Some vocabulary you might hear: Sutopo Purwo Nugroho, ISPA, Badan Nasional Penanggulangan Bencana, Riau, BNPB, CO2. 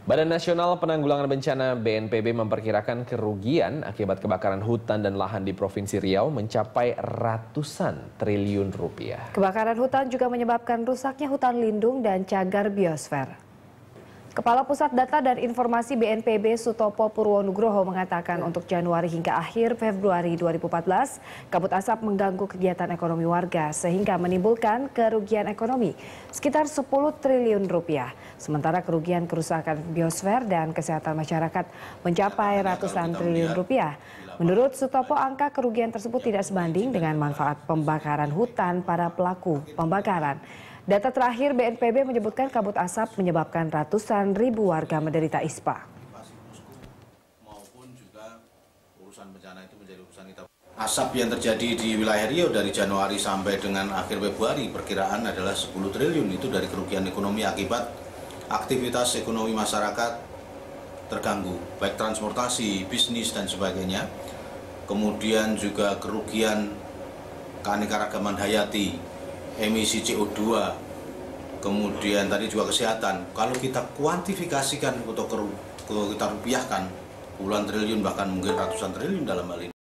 Badan Nasional Penanggulangan Bencana BNPB memperkirakan kerugian akibat kebakaran hutan dan lahan di Provinsi Riau mencapai ratusan triliun rupiah. Kebakaran hutan juga menyebabkan rusaknya hutan lindung dan cagar biosfer. Kepala Pusat Data dan Informasi BNPB Sutopo Purwo Nugroho mengatakan untuk Januari hingga akhir Februari 2014, kabut asap mengganggu kegiatan ekonomi warga sehingga menimbulkan kerugian ekonomi sekitar 10 triliun rupiah. Sementara kerugian kerusakan biosfer dan kesehatan masyarakat mencapai ratusan triliun rupiah. Menurut Sutopo, angka kerugian tersebut tidak sebanding dengan manfaat pembakaran hutan para pelaku pembakaran. Data terakhir BNPB menyebutkan kabut asap menyebabkan ratusan ribu warga menderita ISPA. Maupun juga urusan bencana itu menjadi urusan kita. Asap yang terjadi di wilayah Riau dari Januari sampai dengan akhir Februari perkiraan adalah 10 triliun, itu dari kerugian ekonomi akibat aktivitas ekonomi masyarakat terganggu, baik transportasi, bisnis dan sebagainya. Kemudian juga kerugian keanekaragaman hayati, emisi CO2, kemudian tadi juga kesehatan. Kalau kita kuantifikasikan atau kita rupiahkan, puluhan triliun bahkan mungkin ratusan triliun dalam hal ini.